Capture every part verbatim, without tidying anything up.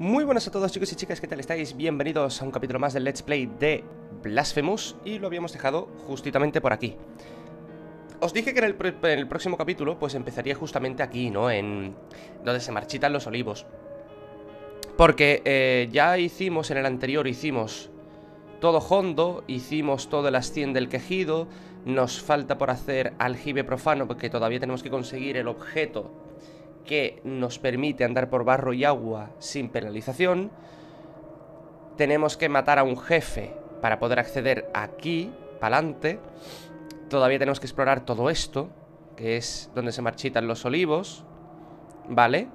Muy buenas a todos, chicos y chicas, ¿qué tal estáis? Bienvenidos a un capítulo más del Let's Play de Blasphemous. Y lo habíamos dejado justamente por aquí. Os dije que en el, en el próximo capítulo pues empezaría justamente aquí, ¿no? En donde se marchitan los olivos. Porque eh, ya hicimos, en el anterior hicimos todo Hondo, hicimos todo el Ascien del Quejido. Nos falta por hacer Aljibe Profano, porque todavía tenemos que conseguir el objeto que nos permite andar por barro y agua sin penalización. Tenemos que matar a un jefe para poder acceder aquí, pa'lante. Todavía tenemos que explorar todo esto, que es donde se marchitan los olivos, ¿vale?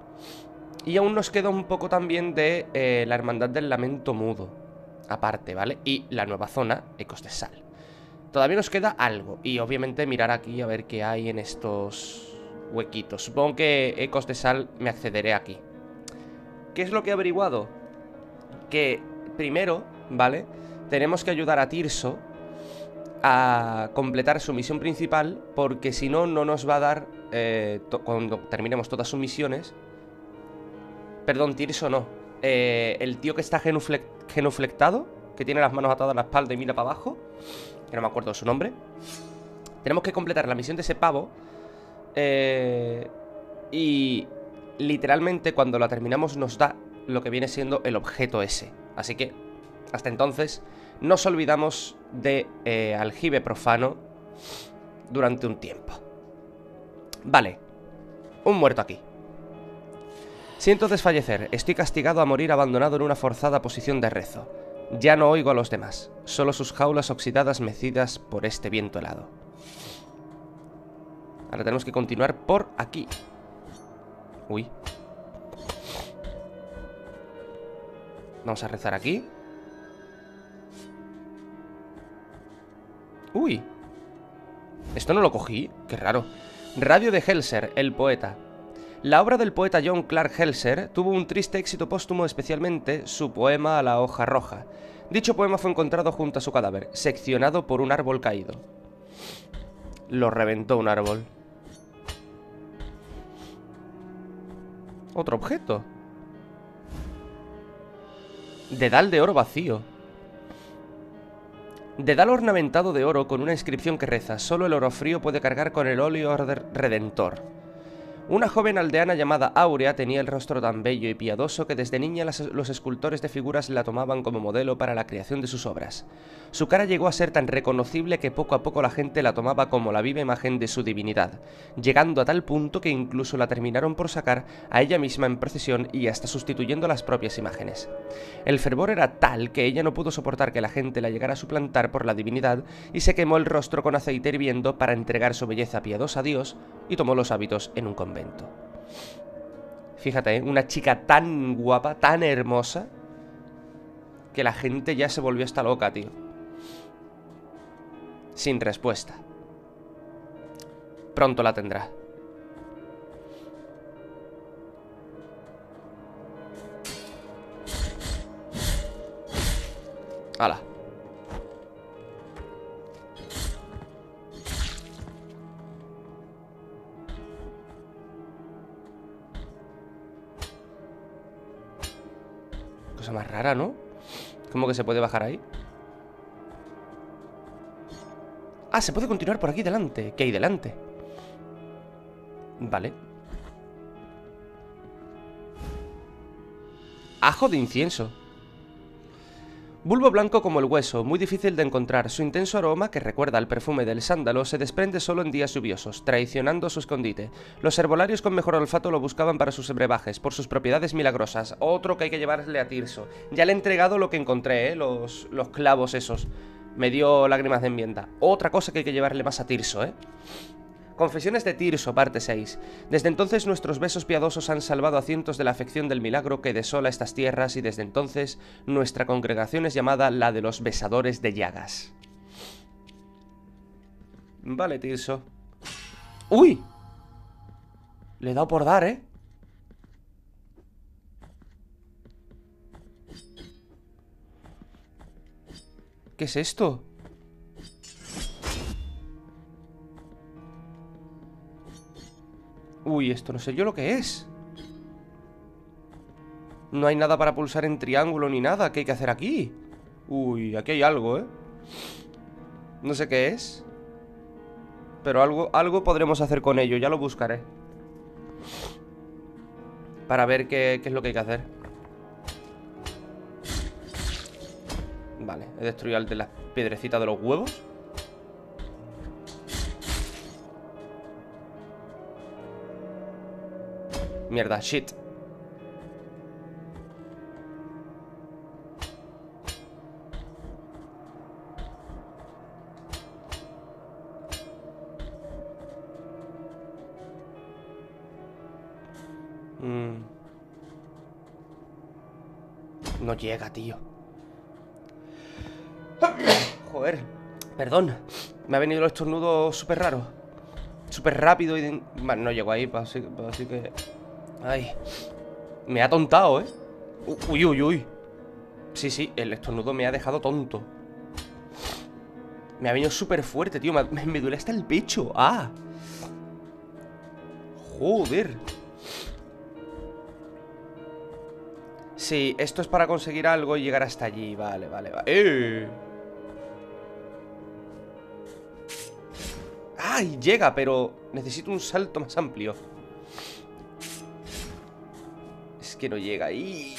Y aún nos queda un poco también de eh, la Hermandad del Lamento Mudo aparte, ¿vale? Y la nueva zona, Ecos de Sal. Todavía nos queda algo. Y obviamente mirar aquí a ver qué hay en estos huequitos. Supongo que Ecos de Sal me accederé aquí. ¿Qué es lo que he averiguado? Que primero, ¿vale? Tenemos que ayudar a Tirso a completar su misión principal, porque si no, no nos va a dar eh, cuando terminemos todas sus misiones. Perdón, Tirso no. Eh, el tío que está genufle genuflectado, que tiene las manos atadas a la espalda y mira para abajo, que no me acuerdo su nombre. Tenemos que completar la misión de ese pavo. eh, Y literalmente cuando la terminamos nos da lo que viene siendo el objeto ese. Así que hasta entonces nos olvidamos de eh, Aljibe Profano durante un tiempo. Vale, un muerto aquí. Siento desfallecer, estoy castigado a morir abandonado en una forzada posición de rezo. Ya no oigo a los demás, solo sus jaulas oxidadas mecidas por este viento helado. Ahora tenemos que continuar por aquí. Uy. Vamos a rezar aquí. Uy. Esto no lo cogí, qué raro. Radio de Helser, el poeta. La obra del poeta John Clark Helser tuvo un triste éxito póstumo, especialmente su poema A la hoja roja. Dicho poema fue encontrado junto a su cadáver, seccionado por un árbol caído. Lo reventó un árbol. Otro objeto. Dedal de oro vacío. Dedal ornamentado de oro con una inscripción que reza: solo el oro frío puede cargar con el óleo redentor. Una joven aldeana llamada Aurea tenía el rostro tan bello y piadoso que desde niña las, los escultores de figuras la tomaban como modelo para la creación de sus obras. Su cara llegó a ser tan reconocible que poco a poco la gente la tomaba como la viva imagen de su divinidad, llegando a tal punto que incluso la terminaron por sacar a ella misma en procesión y hasta sustituyendo las propias imágenes. El fervor era tal que ella no pudo soportar que la gente la llegara a suplantar por la divinidad y se quemó el rostro con aceite hirviendo para entregar su belleza piadosa a Dios, y tomó los hábitos en un convento. Fíjate, ¿eh? Una chica tan guapa, tan hermosa, que la gente ya se volvió hasta loca, tío. Sin respuesta. Pronto la tendrá. ¡Hala! Más rara, ¿no? ¿Cómo que se puede bajar ahí? Ah, se puede continuar por aquí delante. ¿Qué hay delante? Vale. Ajo de incienso. Bulbo blanco como el hueso, muy difícil de encontrar. Su intenso aroma, que recuerda al perfume del sándalo, se desprende solo en días lluviosos, traicionando su escondite. Los herbolarios con mejor olfato lo buscaban para sus brebajes, por sus propiedades milagrosas. Otro que hay que llevarle a Tirso. Ya le he entregado lo que encontré, ¿eh? Los, los clavos esos. Me dio lágrimas de enmienda. Otra cosa que hay que llevarle más a Tirso, ¿eh? Confesiones de Tirso, parte seis. Desde entonces nuestros besos piadosos han salvado a cientos de la afección del milagro que desola estas tierras, y desde entonces nuestra congregación es llamada la de los besadores de llagas. Vale, Tirso. ¡Uy! Le he dado por dar, ¿eh? ¿Qué es esto? Uy, esto no sé yo lo que es. No hay nada para pulsar en triángulo ni nada. ¿Qué hay que hacer aquí? Uy, aquí hay algo, ¿eh? No sé qué es, pero algo, algo podremos hacer con ello. Ya lo buscaré para ver qué, qué es lo que hay que hacer. Vale, he destruido el de las piedrecitas de los huevos. Mierda, shit. Mm. No llega, tío. Joder, perdón. Me ha venido el estornudo súper raro. Súper rápido y... de... Bueno, no llego ahí, así, así que... Ay, me ha tontado, ¿eh? Uy, uy, uy. Sí, sí, el estornudo me ha dejado tonto. Me ha venido súper fuerte, tío. Me, me, me duele hasta el pecho. Ah. Joder. Sí, esto es para conseguir algo y llegar hasta allí. Vale, vale, vale. ¡Eh! ¡Ay! Llega, pero necesito un salto más amplio. Es que no llega ahí.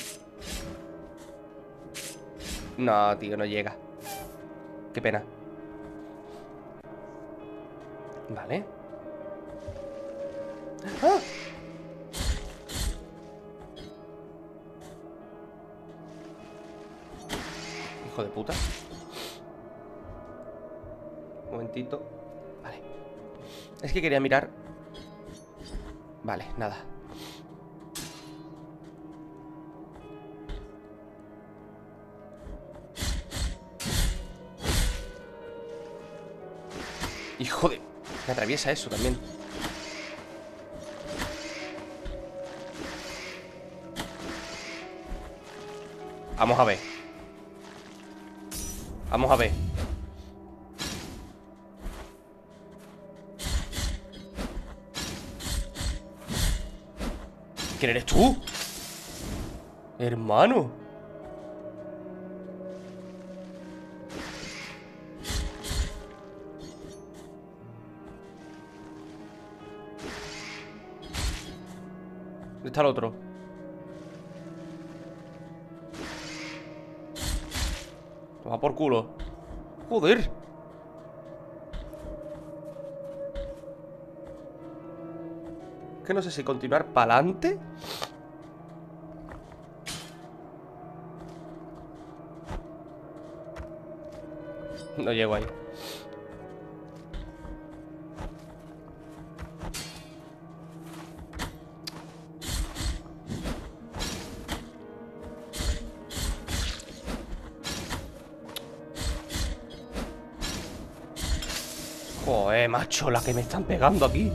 No, tío, no llega. Qué pena. Vale. ¡Ah! Hijo de puta. Un momentito. Vale. Es que quería mirar. Vale, nada. Hijo de... Me atraviesa eso también. Vamos a ver. Vamos a ver. ¿Quién eres tú? Hermano. ¿Dónde está el otro? Va por culo. Joder. Que no sé si continuar para adelante. No llego ahí. Joder, macho, la que me están pegando aquí.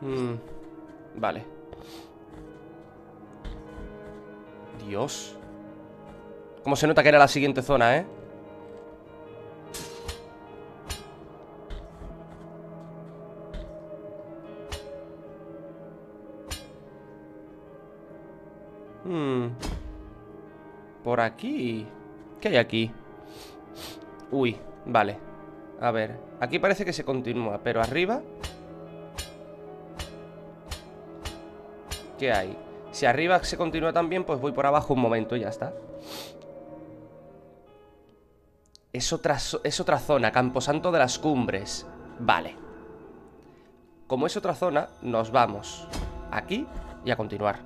Mm, vale. Dios. Cómo se nota que era la siguiente zona, ¿eh? Hmm... Por aquí... ¿Qué hay aquí? Uy, vale. A ver, aquí parece que se continúa. Pero arriba... ¿Qué hay? Si arriba se continúa también, pues voy por abajo un momento y ya está. Es otra, es otra zona, Camposanto de las Cumbres. Vale. Como es otra zona, nos vamos aquí y a continuar,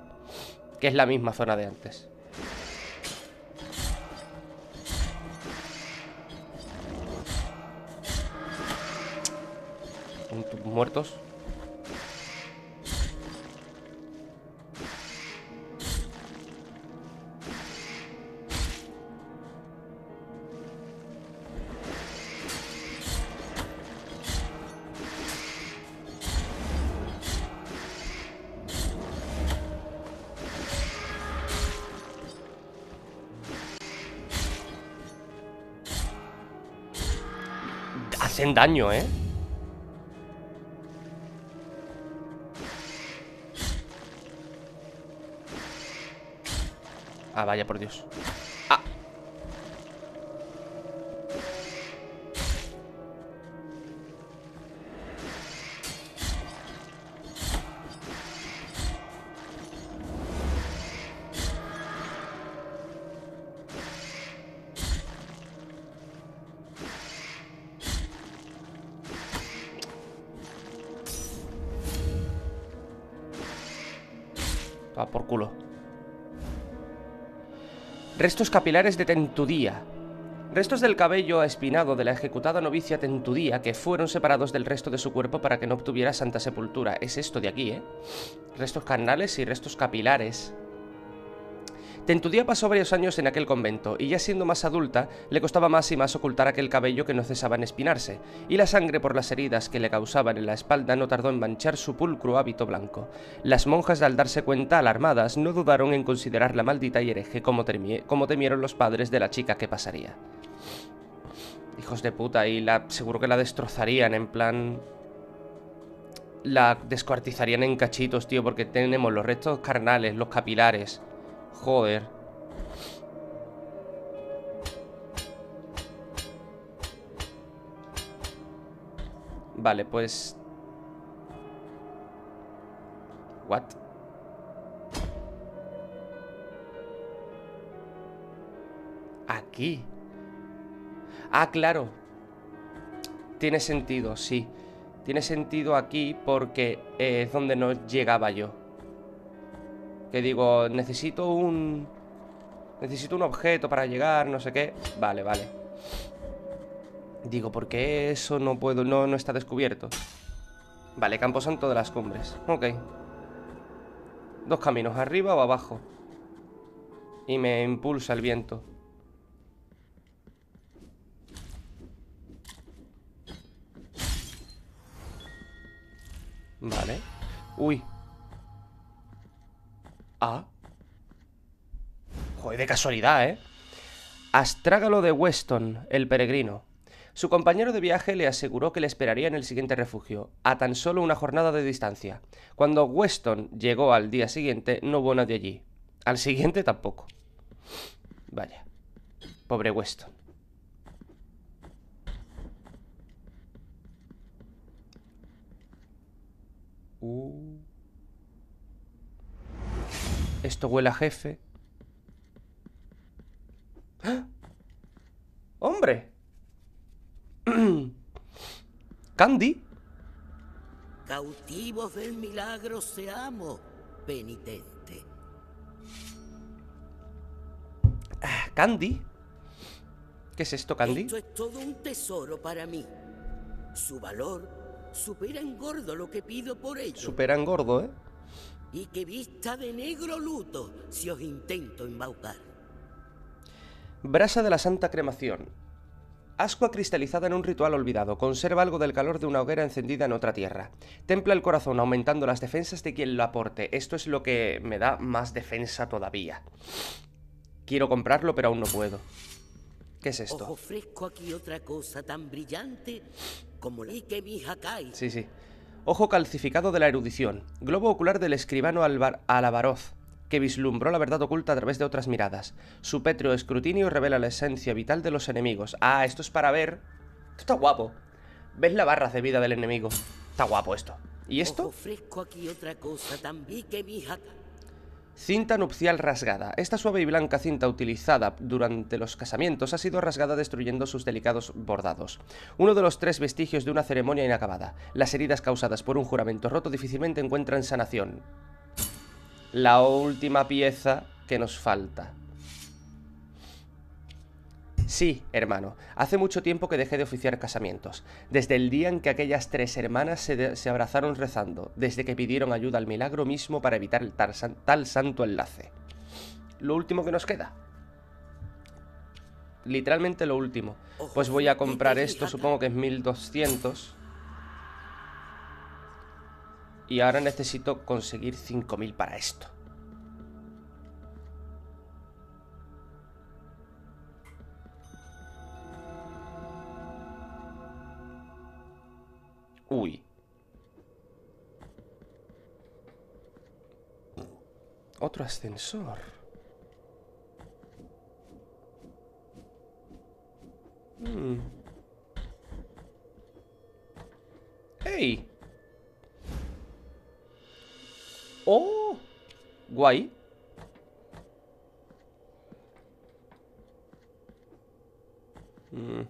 que es la misma zona de antes. Muertos. Hacen daño, ¿eh? Ah, vaya, por Dios. Ah. Va por culo. Restos capilares de Tentudía. Restos del cabello espinado de la ejecutada novicia Tentudía, que fueron separados del resto de su cuerpo para que no obtuviera santa sepultura. Es esto de aquí, ¿eh? Restos carnales y restos capilares. Tentudía pasó varios años en aquel convento, y ya siendo más adulta, le costaba más y más ocultar aquel cabello que no cesaba en espinarse, y la sangre por las heridas que le causaban en la espalda no tardó en manchar su pulcro hábito blanco. Las monjas, al darse cuenta, alarmadas, no dudaron en considerarla maldita y hereje, como, temie, como temieron los padres de la chica que pasaría. Hijos de puta, y la, seguro que la destrozarían, en plan... La descuartizarían en cachitos, tío, porque tenemos los restos carnales, los capilares... Joder. Vale, pues... What? Aquí. Ah, claro. Tiene sentido, sí. Tiene sentido aquí porque eh, es donde no llegaba yo. Que digo, necesito un... Necesito un objeto para llegar, no sé qué. Vale, vale. Digo, ¿por qué eso no puedo? No, no está descubierto. Vale, Camposanto de las cumbres. Ok. Dos caminos, arriba o abajo. Y me impulsa el viento. Vale. Uy. Ah. Joder, de casualidad, ¿eh? Astrágalo de Weston, el peregrino. Su compañero de viaje le aseguró que le esperaría en el siguiente refugio, a tan solo una jornada de distancia. Cuando Weston llegó al día siguiente, no hubo nadie allí. Al siguiente tampoco. Vaya. Pobre Weston. Uh... Esto huele a jefe. ¡Ah! ¡Hombre! ¿Candy? Cautivos del milagro seamos, penitente. Ah, ¿Candy? ¿Qué es esto, Candy? Esto es todo un tesoro para mí. Su valor supera en gordo lo que pido por ello. Supera en gordo, ¿eh? Y que vista de negro luto si os intento embaucar. Brasa de la Santa Cremación. Ascua cristalizada en un ritual olvidado. Conserva algo del calor de una hoguera encendida en otra tierra. Templa el corazón aumentando las defensas de quien lo aporte. Esto es lo que me da más defensa todavía. Quiero comprarlo, pero aún no puedo. ¿Qué es esto? Os ofrezco aquí otra cosa tan brillante como la que mi Hakai. Sí, sí. Ojo calcificado de la erudición, globo ocular del escribano Alavaroz, que vislumbró la verdad oculta a través de otras miradas. Su pétreo escrutinio revela la esencia vital de los enemigos. Ah, esto es para ver... Esto está guapo. ¿Ves la barra de vida del enemigo? Está guapo esto. ¿Y esto? Cinta nupcial rasgada. Esta suave y blanca cinta utilizada durante los casamientos ha sido rasgada destruyendo sus delicados bordados. Uno de los tres vestigios de una ceremonia inacabada. Las heridas causadas por un juramento roto difícilmente encuentran sanación. La última pieza que nos falta. Sí, hermano. Hace mucho tiempo que dejé de oficiar casamientos. Desde el día en que aquellas tres hermanas se, se abrazaron rezando. Desde que pidieron ayuda al milagro mismo para evitar el tal, tal santo enlace. Lo último que nos queda. Literalmente lo último. Pues voy a comprar esto, supongo que es mil doscientos. Y ahora necesito conseguir cinco mil para esto. Uy. Otro ascensor. Hmm. ¡Hey! ¡Oh! Guay. Hmm.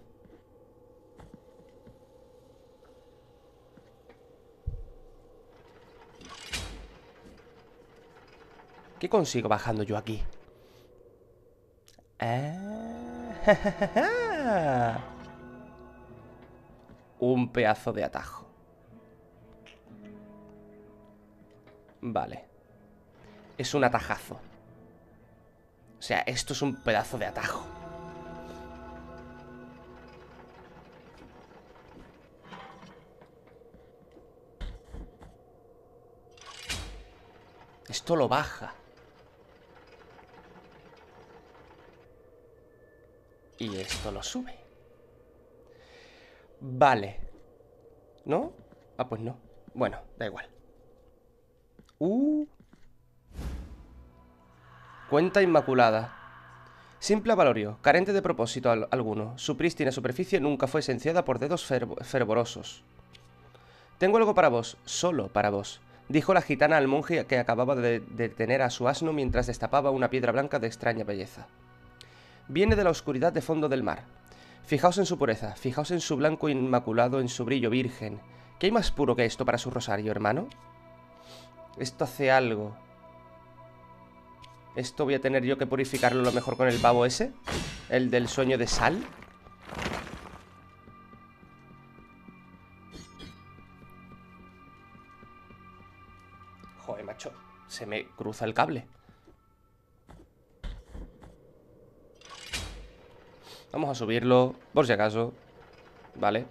¿Qué consigo bajando yo aquí? Ah, un pedazo de atajo. Vale. Es un atajazo. O sea, esto es un pedazo de atajo. Esto lo baja. Y esto lo sube. Vale. ¿No? Ah, pues no. Bueno, da igual. Uh. Cuenta inmaculada. Simple avalorio, carente de propósito al alguno. Su prístina superficie nunca fue esenciada por dedos fervo fervorosos. Tengo algo para vos, solo para vos, dijo la gitana al monje que acababa de detener a su asno mientras destapaba una piedra blanca de extraña belleza. Viene de la oscuridad de fondo del mar. Fijaos en su pureza, fijaos en su blanco inmaculado, en su brillo virgen. ¿Qué hay más puro que esto para su rosario, hermano? Esto hace algo. ¿Esto voy a tener yo que purificarlo a lo mejor con el babo ese? ¿El del sueño de sal? Joder, macho, se me cruza el cable. Vamos a subirlo, por si acaso. Vale.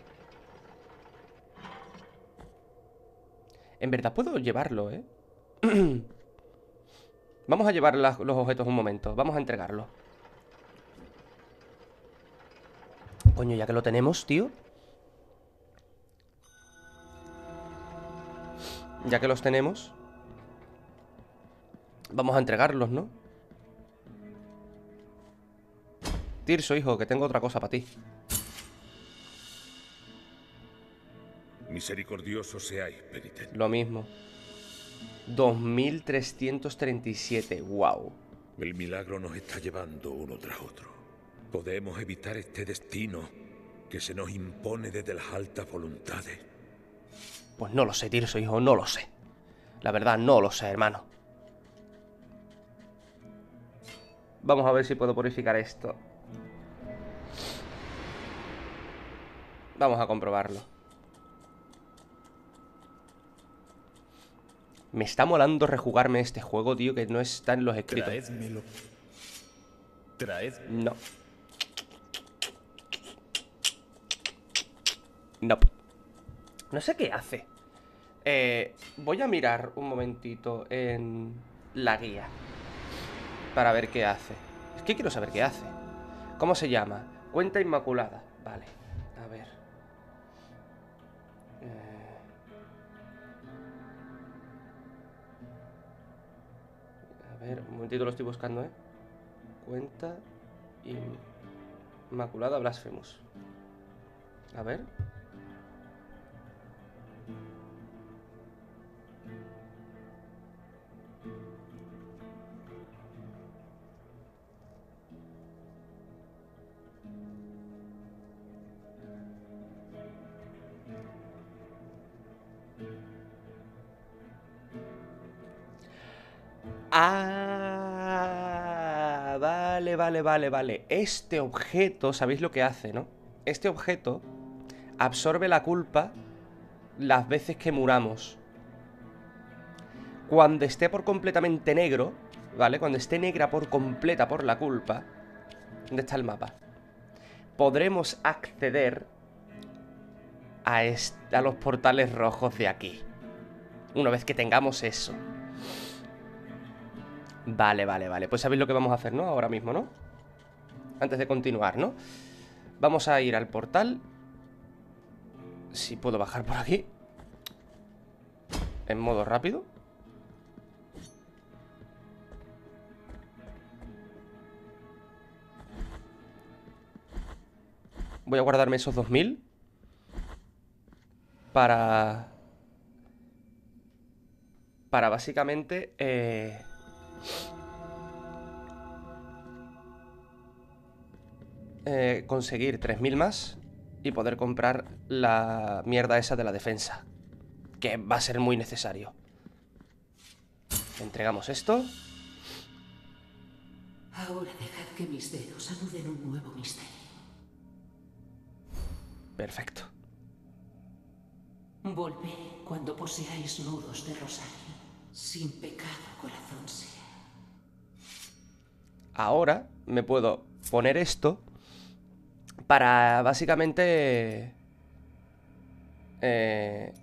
En verdad puedo llevarlo, ¿eh? Vamos a llevar las, los objetos un momento. Vamos a entregarlo. Coño, ya que lo tenemos, tío. Ya que los tenemos, vamos a entregarlos, ¿no? Tirso, hijo, que tengo otra cosa para ti. Misericordioso seáis, penitente. Lo mismo. dos mil trescientos treinta y siete, wow. El milagro nos está llevando uno tras otro. Podemos evitar este destino que se nos impone desde las altas voluntades. Pues no lo sé, Tirso, hijo, no lo sé. La verdad, no lo sé, hermano. Vamos a ver si puedo purificar esto. Vamos a comprobarlo. Me está molando rejugarme este juego, tío, que no está en los escritos. Traédmelo. Traédmelo. No. No. No sé qué hace. Eh, voy a mirar un momentito en la guía para ver qué hace. Es que quiero saber qué hace. ¿Cómo se llama? Cuenta inmaculada. Vale. A ver. A ver, un momentito lo estoy buscando, ¿eh? Cuenta inmaculada Blasphemous. A ver. Ah, vale, vale, vale, vale. Este objeto, sabéis lo que hace, ¿no? Este objeto absorbe la culpa las veces que muramos. Cuando esté por completamente negro, ¿vale? Cuando esté negra por completa por la culpa, ¿dónde está el mapa? Podremos acceder a, a los portales rojos de aquí. Una vez que tengamos eso. Vale, vale, vale. Pues sabéis lo que vamos a hacer, ¿no? Ahora mismo, ¿no? Antes de continuar, ¿no? Vamos a ir al portal. Si puedo bajar por aquí. En modo rápido. Voy a guardarme esos dos mil para... Para básicamente... Eh... Eh, conseguir tres mil más y poder comprar la mierda esa de la defensa, que va a ser muy necesario. Entregamos esto. Ahora dejad que mis dedos anuden un nuevo misterio. Perfecto. Volvé cuando poseáis nudos de rosario. Sin pecado, corazón sea. Ahora me puedo poner esto para básicamente eh,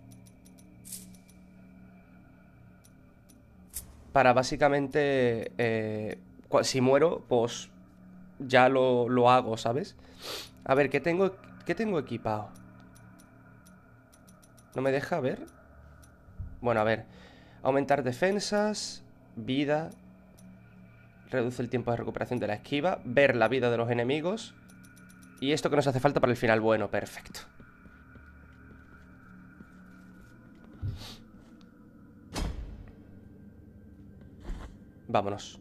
para básicamente eh, si muero, pues ya lo, lo hago, ¿sabes? A ver, ¿qué tengo, qué tengo equipado? ¿No me deja ver? Bueno, a ver. Aumentar defensas, vida, reduce el tiempo de recuperación de la esquiva, ver la vida de los enemigos. Y esto que nos hace falta para el final bueno, perfecto. Vámonos.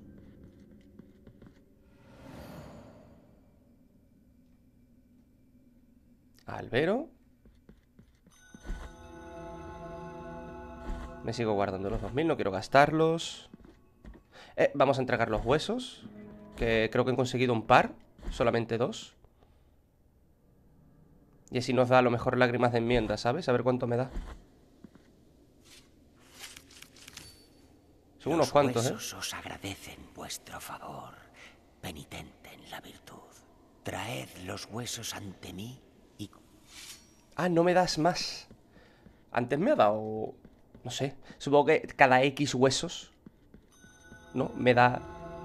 Albero. Me sigo guardando los dos mil, no quiero gastarlos. Eh, vamos a entregar los huesos, que creo que he conseguido un par, solamente dos. Y así nos da a lo mejor lágrimas de enmienda, ¿sabes? A ver cuánto me da. Son unos cuantos, ¿eh? Os agradecen vuestro favor, penitente en la virtud. Traed los huesos ante mí y... Ah, no me das más. Antes me ha dado... No sé. Supongo que cada X huesos, ¿no? Me da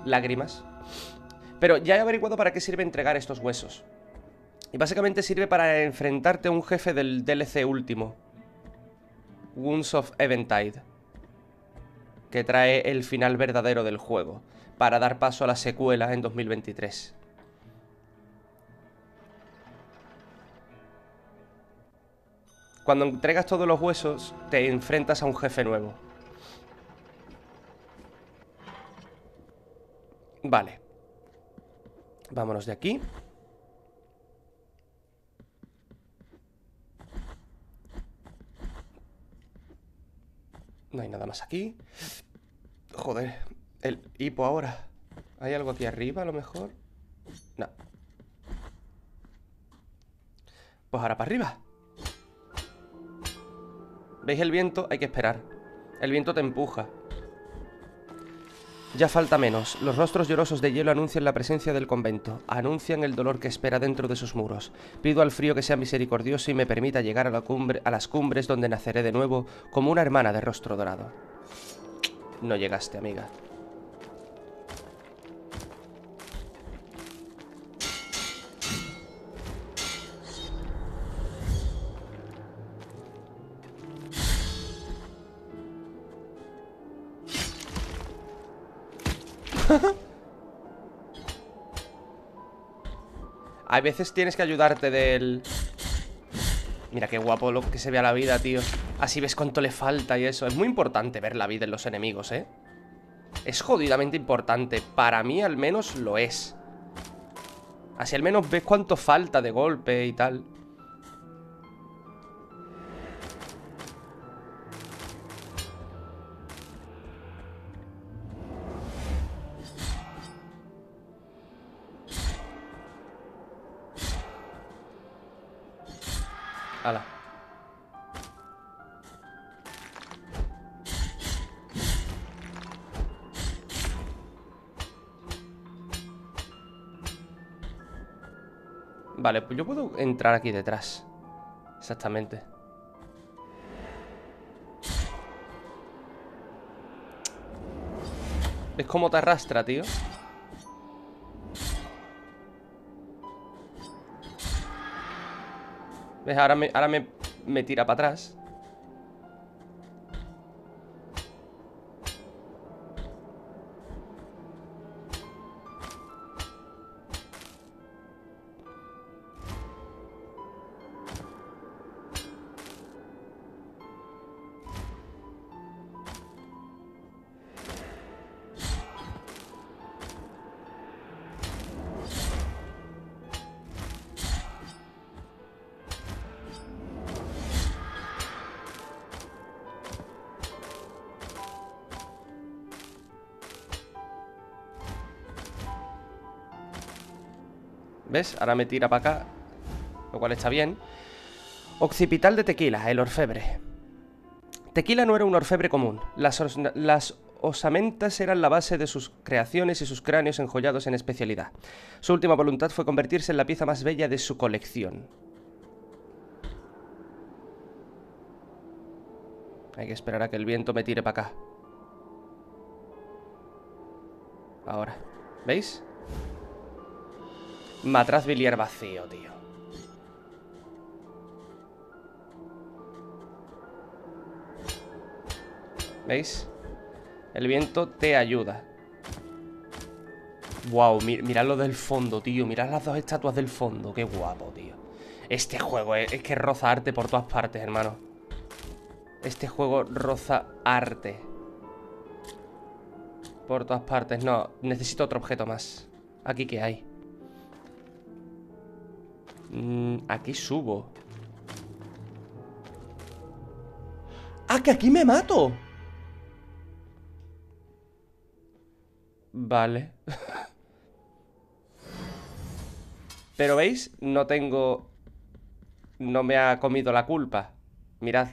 lágrimas. Pero ya he averiguado para qué sirve entregar estos huesos. Y básicamente sirve para enfrentarte a un jefe del D L C último, Wounds of Eventide, que trae el final verdadero del juego, para dar paso a la secuela en dos mil veintitrés. Cuando entregas todos los huesos, te enfrentas a un jefe nuevo. Vale. Vámonos de aquí. No hay nada más aquí. Joder, el hipo ahora. ¿Hay algo aquí arriba a lo mejor? No. Pues ahora para arriba. ¿Veis el viento? Hay que esperar. El viento te empuja. Ya falta menos. Los rostros llorosos de hielo anuncian la presencia del convento. Anuncian el dolor que espera dentro de sus muros. Pido al frío que sea misericordioso y me permita llegar a la cumbre, a las cumbres donde naceré de nuevo como una hermana de rostro dorado. No llegaste, amiga. A veces tienes que ayudarte del... Mira qué guapo lo que se ve a la vida, tío. Así ves cuánto le falta y eso. Es muy importante ver la vida en los enemigos, ¿eh? Es jodidamente importante. Para mí al menos lo es. Así al menos ves cuánto falta de golpe y tal. Ala. Vale, pues yo puedo entrar aquí detrás. Exactamente. ¿Ves cómo te arrastra, tío? Ahora, me, ahora me, me tira para atrás. ¿Ves? Ahora me tira para acá, lo cual está bien. Occipital de Tequila, el orfebre. Tequila no era un orfebre común. Las, os las osamentas eran la base de sus creaciones y sus cráneos enjollados en especialidad. Su última voluntad fue convertirse en la pieza más bella de su colección. Hay que esperar a que el viento me tire para acá. Ahora, ¿veis? Matraz biliar vacío, tío. ¿Veis? El viento te ayuda. Wow, mir mirad lo del fondo, tío. Mirad las dos estatuas del fondo. Qué guapo, tío. Este juego es, es que roza arte por todas partes, hermano. Este juego roza arte por todas partes. No, necesito otro objeto más. ¿Aquí qué hay? Mm, aquí subo. ¡Ah, que aquí me mato! Vale. Pero veis, no tengo... No me ha comido la culpa. Mirad.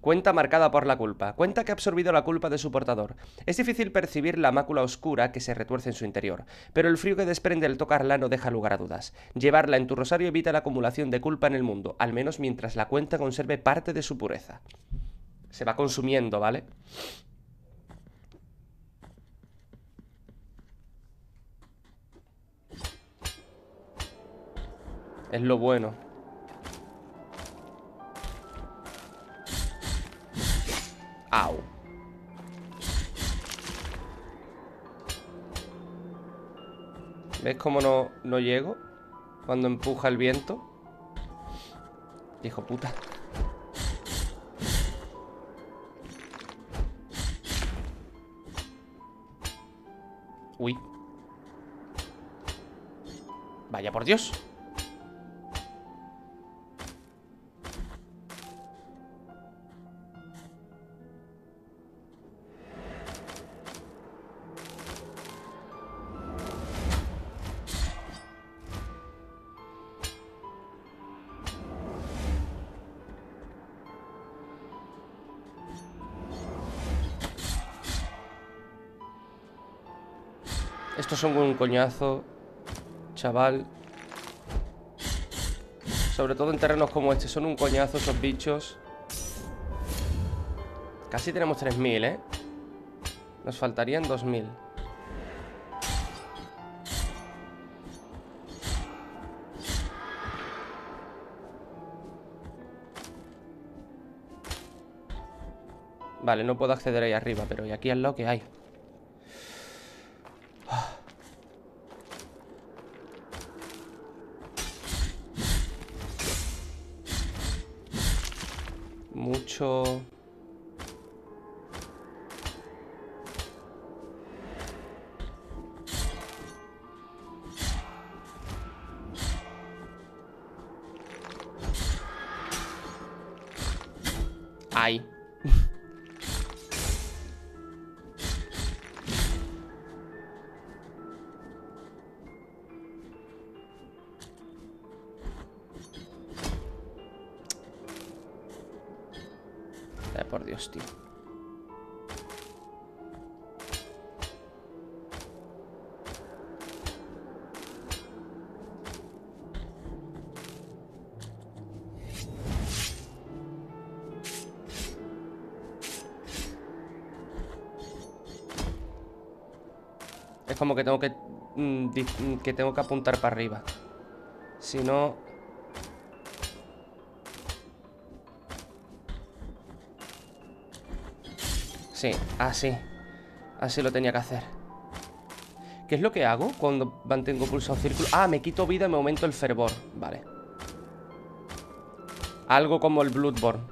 Cuenta marcada por la culpa. Cuenta que ha absorbido la culpa de su portador. Es difícil percibir la mácula oscura que se retuerce en su interior, pero el frío que desprende al tocarla no deja lugar a dudas. Llevarla en tu rosario evita la acumulación de culpa en el mundo, al menos mientras la cuenta conserve parte de su pureza. Se va consumiendo, ¿vale? Es lo bueno. Au. ¿Ves cómo no, no llego? Cuando empuja el viento. Hijo puta. Uy. Vaya por Dios. Estos son un coñazo, chaval. Sobre todo en terrenos como este, son un coñazo esos bichos. Casi tenemos tres mil, ¿eh? Nos faltarían dos mil. Vale, no puedo acceder ahí arriba, pero ¿y aquí al lado qué hay? Mucho... Ay. Por Dios, tío. Es como que tengo que... Que tengo que apuntar para arriba. Si no... Sí, así. Así lo tenía que hacer. ¿Qué es lo que hago cuando mantengo pulsado círculo? Ah, me quito vida y me aumento el fervor. Vale. Algo como el Bloodborne.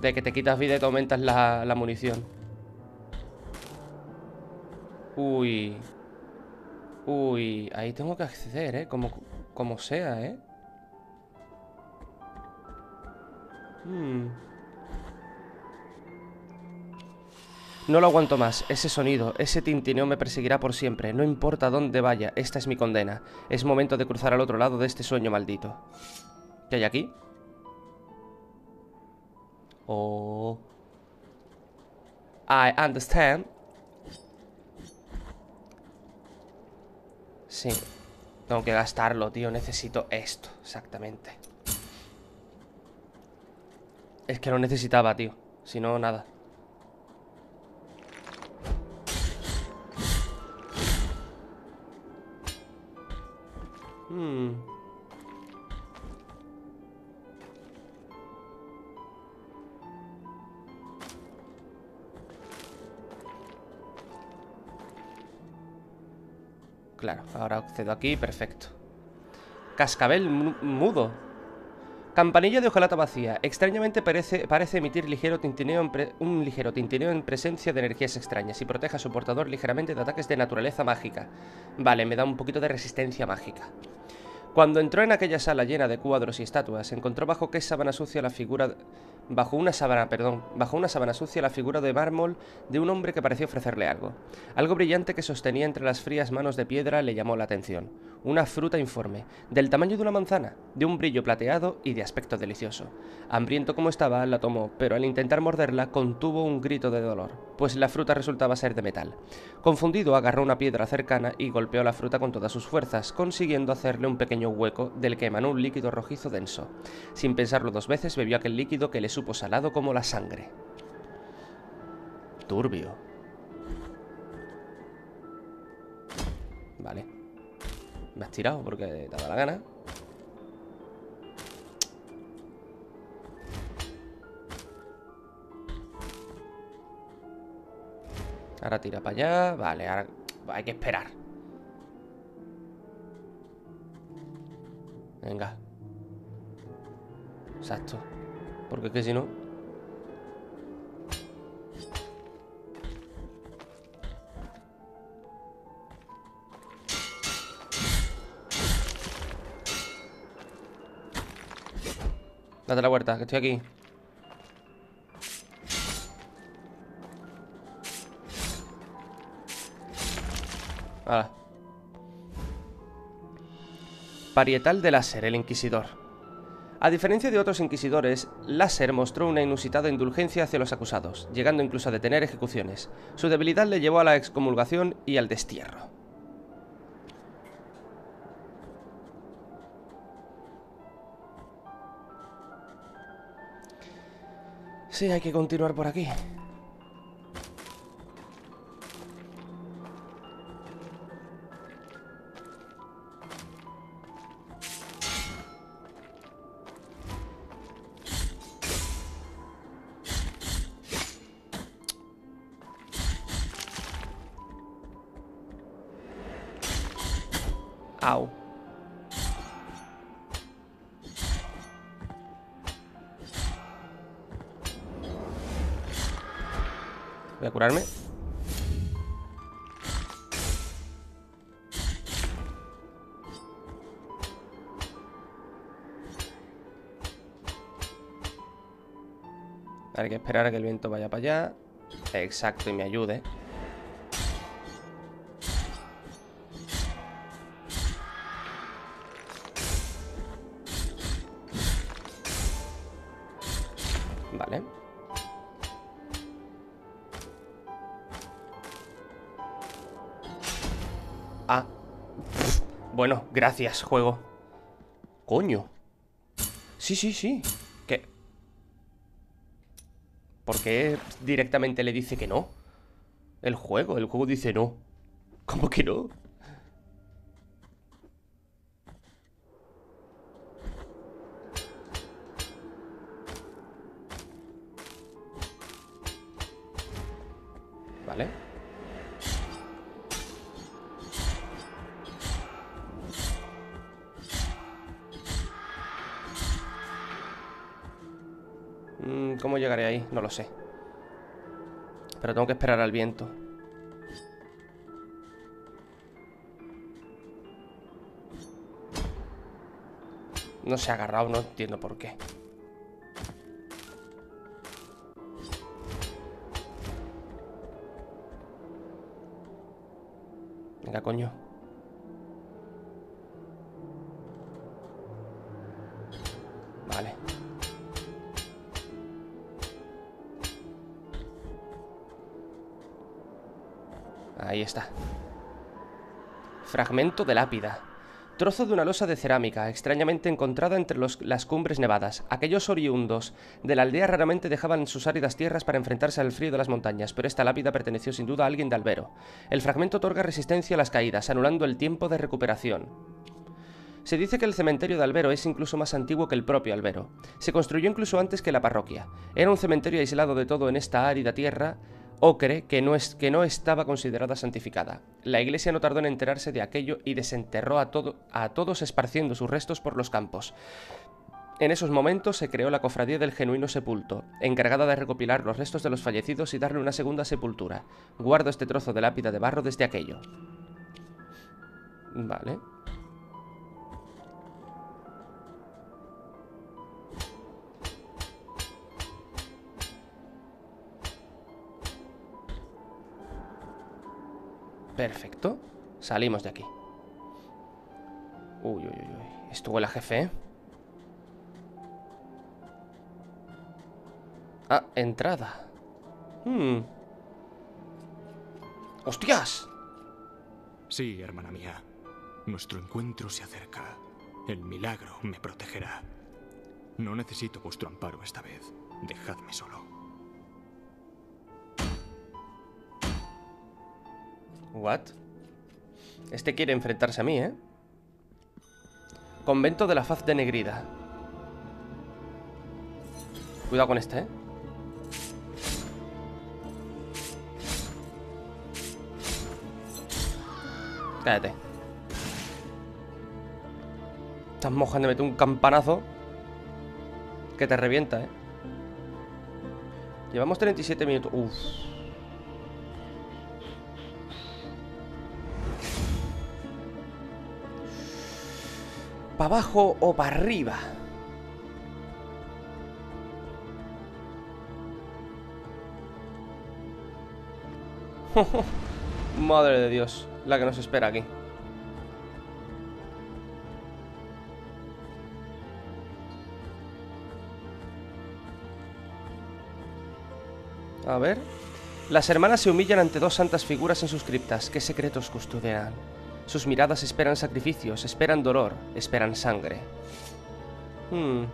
De que te quitas vida y te aumentas la, la munición. Uy. Uy. Ahí tengo que acceder, ¿eh? Como, como sea, ¿eh? Hmm... No lo aguanto más, ese sonido, ese tintineo me perseguirá por siempre, no importa dónde vaya, esta es mi condena. Es momento de cruzar al otro lado de este sueño maldito. ¿Qué hay aquí? Oh... I understand. Sí. Tengo que gastarlo, tío, necesito esto, exactamente. Es que lo necesitaba, tío, si no, nada. Hmm. Claro, ahora accedo aquí, perfecto. Cascabel mudo. Campanilla de hojalata vacía. Extrañamente parece, parece emitir ligero tintineo en pre, un ligero tintineo en presencia de energías extrañas y protege a su portador ligeramente de ataques de naturaleza mágica. Vale, me da un poquito de resistencia mágica. Cuando entró en aquella sala llena de cuadros y estatuas, encontró bajo qué sábana sucia la figura... Bajo una sábana, perdón, bajo una sábana sucia la figura de mármol de un hombre que parecía ofrecerle algo. Algo brillante que sostenía entre las frías manos de piedra le llamó la atención. Una fruta informe, del tamaño de una manzana, de un brillo plateado y de aspecto delicioso. Hambriento como estaba, la tomó, pero al intentar morderla contuvo un grito de dolor, pues la fruta resultaba ser de metal. Confundido, agarró una piedra cercana y golpeó la fruta con todas sus fuerzas, consiguiendo hacerle un pequeño hueco del que emanó un líquido rojizo denso. Sin pensarlo dos veces, bebió aquel líquido que le supo salado como la sangre. Turbio. Vale. Me has tirado porque te daba la gana. Ahora tira para allá. Vale, ahora hay que esperar. Venga. Exacto. Porque que si no... Date la vuelta, que estoy aquí. Hala. Parietal de Láser, el inquisidor. A diferencia de otros inquisidores, Láser mostró una inusitada indulgencia hacia los acusados, llegando incluso a detener ejecuciones. Su debilidad le llevó a la excomulgación y al destierro. Sí, hay que continuar por aquí. Au. Voy a curarme. Hay que esperar a que el viento vaya para allá. Exacto, y me ayude. Ah, bueno, gracias, juego. Coño. Sí, sí, sí. ¿Qué? ¿Por qué directamente le dice que no? El juego, el juego dice no. ¿Cómo que no? Vale. ¿Cómo llegaré ahí? No lo sé. Pero tengo que esperar al viento. No se ha agarrado, no entiendo por qué. Venga, coño. Vale. Ahí está. Fragmento de lápida. Trozo de una losa de cerámica, extrañamente encontrada entre los, las cumbres nevadas. Aquellos oriundos de la aldea raramente dejaban sus áridas tierras para enfrentarse al frío de las montañas, pero esta lápida perteneció sin duda a alguien de Albero. El fragmento otorga resistencia a las caídas, anulando el tiempo de recuperación. Se dice que el cementerio de Albero es incluso más antiguo que el propio Albero. Se construyó incluso antes que la parroquia. Era un cementerio aislado de todo en esta árida tierra ocre que no, es, que no estaba considerada santificada. La iglesia no tardó en enterarse de aquello y desenterró a, todo, a todos esparciendo sus restos por los campos. En esos momentos se creó la cofradía del genuino sepulto, encargada de recopilar los restos de los fallecidos y darle una segunda sepultura. Guardo este trozo de lápida de barro desde aquello. Vale. Perfecto. Salimos de aquí. Uy, uy, uy, uy. Estuvo la jefe, ¿eh? Ah, entrada. Hmm. ¡Hostias! Sí, hermana mía. Nuestro encuentro se acerca. El milagro me protegerá. No necesito vuestro amparo esta vez. Dejadme solo. What? Este quiere enfrentarse a mí, ¿eh? Convento de la faz denegrida. Cuidado con este, ¿eh? Cállate. Estás mojando, mete un campanazo que te revienta, ¿eh? Llevamos treinta y siete minutos. Uff. ¿Para abajo o para arriba? Madre de Dios, la que nos espera aquí. A ver. Las hermanas se humillan ante dos santas figuras en sus criptas. ¿Qué secretos custodian? Sus miradas esperan sacrificios, esperan dolor, esperan sangre. Hmm.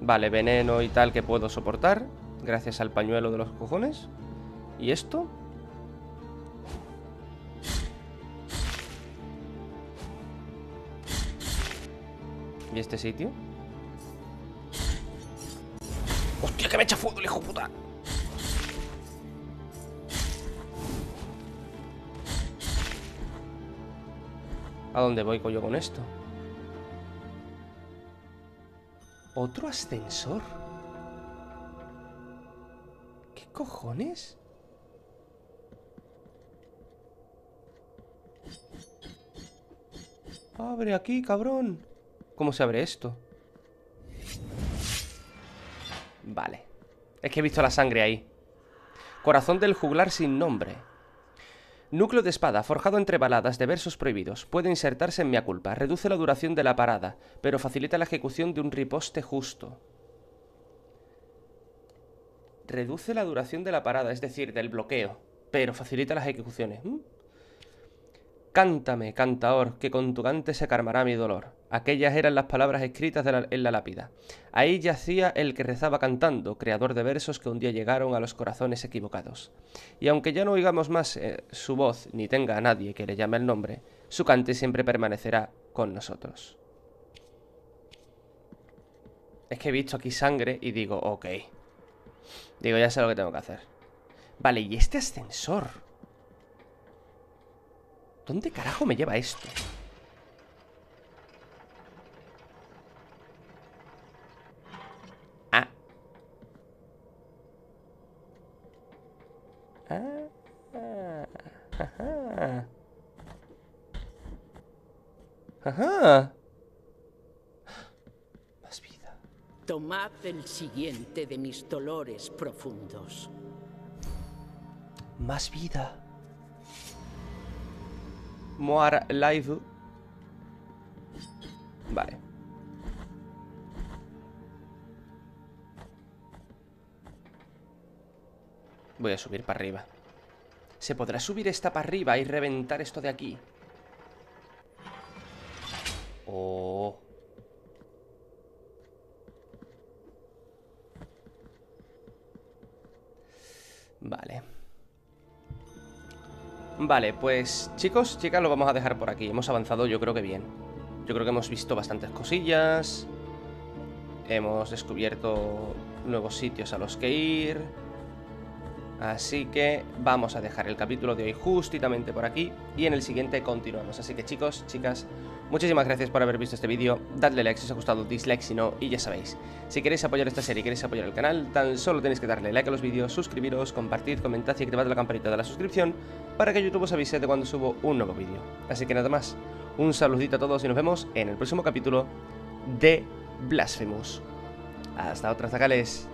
Vale, veneno y tal que puedo soportar, gracias al pañuelo de los cojones. ¿Y esto? ¿Y este sitio? ¡Hostia, que me echa fuego el hijo puta! ¿A dónde voy yo con esto? ¿Otro ascensor? ¿Qué cojones? Abre aquí, cabrón. ¿Cómo se abre esto? Vale. Es que he visto la sangre ahí. Corazón del juglar sin nombre. Núcleo de espada, forjado entre baladas de versos prohibidos. Puede insertarse en mea culpa. Reduce la duración de la parada, pero facilita la ejecución de un riposte justo. Reduce la duración de la parada, es decir, del bloqueo, pero facilita las ejecuciones. ¿Mm? Cántame, cantaor, que con tu cante se calmará mi dolor. Aquellas eran las palabras escritas de la, en la lápida. Ahí yacía el que rezaba cantando, creador de versos que un día llegaron a los corazones equivocados. Y aunque ya no oigamos más eh, su voz, ni tenga a nadie que le llame el nombre, su cante siempre permanecerá con nosotros. Es que he visto aquí sangre y digo, ok. Digo, ya sé lo que tengo que hacer. Vale, ¿y este ascensor? ¿Dónde carajo me lleva esto? Ah. Ah. Ajá. Ajá. Más vida. Tomad el siguiente de mis dolores profundos. Más vida. Moar Live. Vale. Voy a subir para arriba. ¿Se podrá subir esta para arriba y reventar esto de aquí? Oh. Vale. Vale, pues chicos, chicas, lo vamos a dejar por aquí. Hemos avanzado, yo creo que bien. Yo creo que hemos visto bastantes cosillas. Hemos descubierto nuevos sitios a los que ir. Así que vamos a dejar el capítulo de hoy justamente por aquí y en el siguiente continuamos. Así que chicos, chicas, muchísimas gracias por haber visto este vídeo. Dadle like si os ha gustado, dislike si no, y ya sabéis, si queréis apoyar esta serie y queréis apoyar el canal, tan solo tenéis que darle like a los vídeos, suscribiros, compartid, comentad y activad la campanita de la suscripción para que YouTube os avise de cuando subo un nuevo vídeo. Así que nada más, un saludito a todos y nos vemos en el próximo capítulo de Blasphemous. Hasta otra, zacales.